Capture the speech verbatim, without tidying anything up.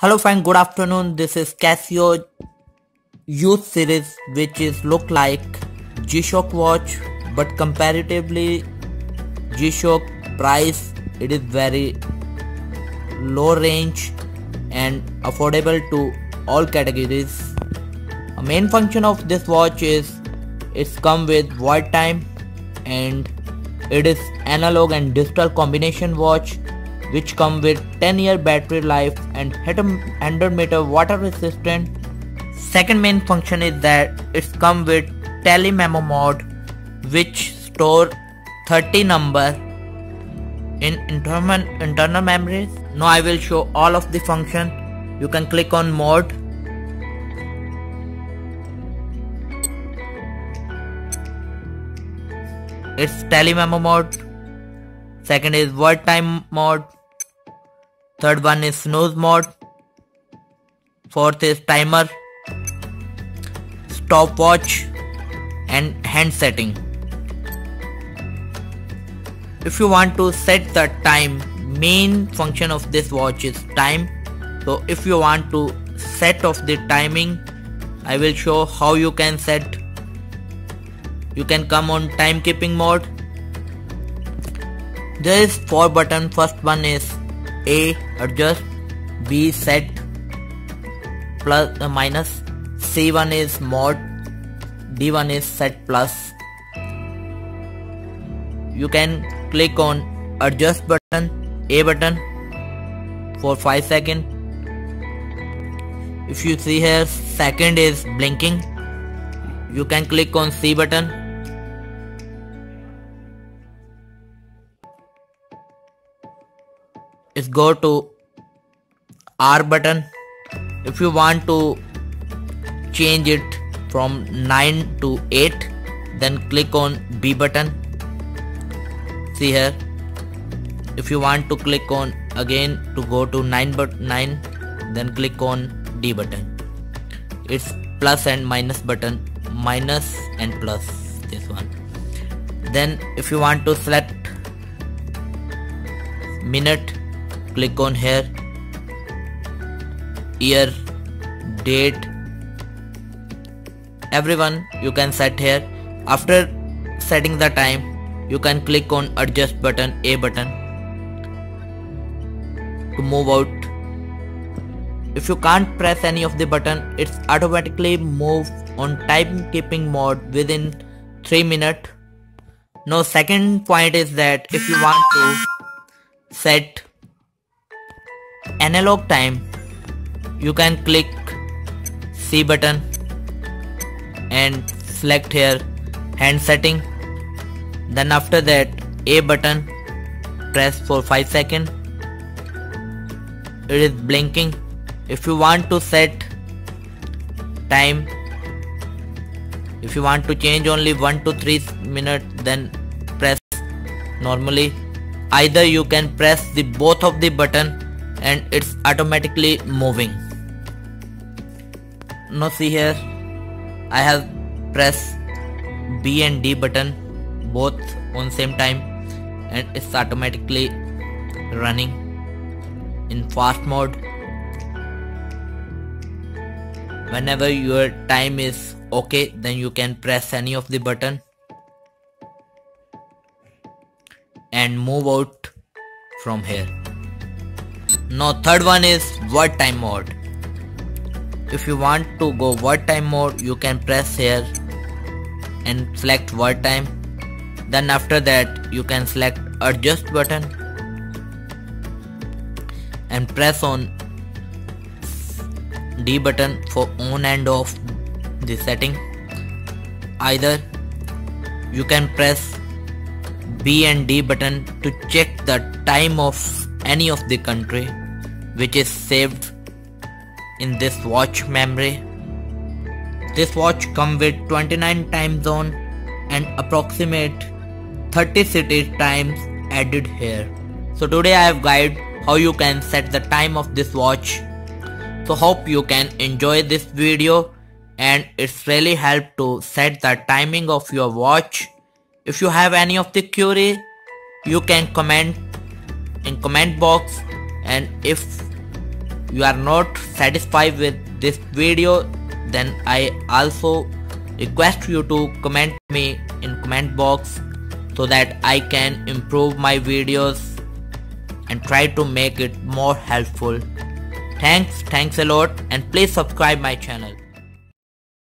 Hello friend, good afternoon. This is Casio Youth series, which is look like G-Shock watch, but comparatively G-Shock price it is very low range and affordable to all categories. A main function of this watch is it's come with void time, and it is analog and digital combination watch which come with ten year battery life and one hundred meter water resistant. Second main function is that it's come with telememo mode which store thirty number in internal, internal memories. Now I will show all of the function. You can click on mode. It's telememo mode. Second is word time mode. Third one is snooze mode. Fourth is timer, stopwatch and hand setting. If you want to set the time, main function of this watch is time. So if you want to set of the timing, I will show how you can set. You can come on timekeeping mode. There is four buttons. First one is A adjust, B set, plus uh, minus, C one is mode, D one is set plus. You can click on adjust button, A button for five seconds. If you see here, second is blinking. You can click on C button. Is go to R button. If you want to change it from nine to eight, then click on B button. See here, if you want to click on again to go to nine but nine, then click on D button. It's plus and minus button, minus and plus, this one. Then if you want to select minute, click on here, year, date, everyone you can set here. After setting the time, you can click on adjust button, A button, to move out. If you can't press any of the button, it's automatically move on timekeeping mode within three minutes. Now second point is that if you want to set analog time, you can click C button and select here hand setting. Then after that A button, press for five seconds. It is blinking. If you want to set time, if you want to change only one to three minutes, then press normally. Either you can press the both of the button and it's automatically moving. Now see here, I have pressed B and D button both on same time and it's automatically running in fast mode. Whenever your time is okay, then you can press any of the button and move out from here. Now third one is word time mode. If you want to go word time mode, you can press here and select word time. Then after that you can select adjust button and press on D button for on and off the setting. Either you can press B and D button to check the time of any of the country which is saved in this watch memory. This watch comes with twenty-nine time zone and approximate thirty city times added here. So today I have guided how you can set the time of this watch. So hope you can enjoy this video and it's really helped to set the timing of your watch. If you have any of the query, you can comment in comment box, and if you are not satisfied with this video, then I also request you to comment me in comment box so that I can improve my videos and try to make it more helpful. Thanks, thanks a lot, and please subscribe my channel.